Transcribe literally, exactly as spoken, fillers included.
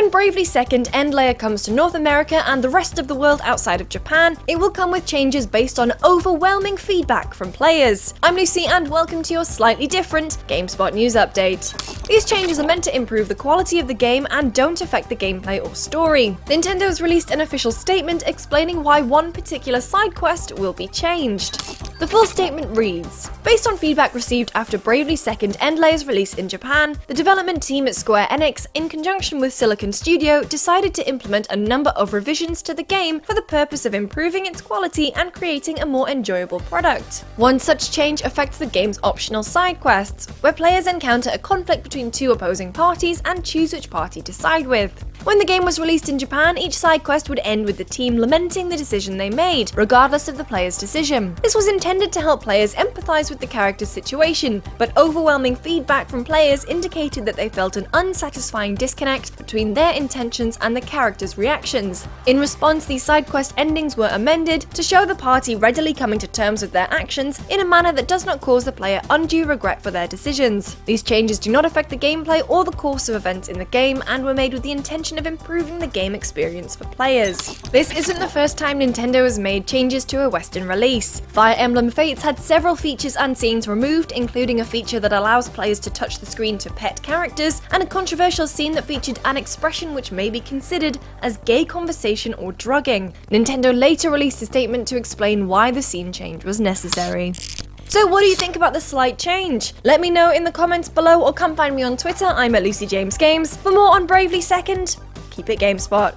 When Bravely Second End Layer comes to North America and the rest of the world outside of Japan, it will come with changes based on overwhelming feedback from players. I'm Lucy and welcome to your slightly different GameSpot news update. These changes are meant to improve the quality of the game and don't affect the gameplay or story. Nintendo's released an official statement explaining why one particular side quest will be changed. The full statement reads, "Based on feedback received after Bravely Second End Layer's release in Japan, the development team at Square Enix, in conjunction with Silicon Studio, decided to implement a number of revisions to the game for the purpose of improving its quality and creating a more enjoyable product. One such change affects the game's optional side quests, where players encounter a conflict between two opposing parties and choose which party to side with. When the game was released in Japan, each side quest would end with the team lamenting the decision they made, regardless of the player's decision. This was intended to help players empathize with the character's situation, but overwhelming feedback from players indicated that they felt an unsatisfying disconnect between their intentions and the character's reactions. In response, these side quest endings were amended to show the party readily coming to terms with their actions in a manner that does not cause the player undue regret for their decisions. These changes do not affect the gameplay or the course of events in the game and were made with the intention of improving the game experience for players." This isn't the first time Nintendo has made changes to a Western release. Fire Emblem Fates had several features and scenes removed, including a feature that allows players to touch the screen to pet characters, and a controversial scene that featured an expression which may be considered as gay conversation or drugging. Nintendo later released a statement to explain why the scene change was necessary. So what do you think about the slight change? Let me know in the comments below or come find me on Twitter, I'm at Lucy James Games. For more on Bravely Second, keep it GameSpot.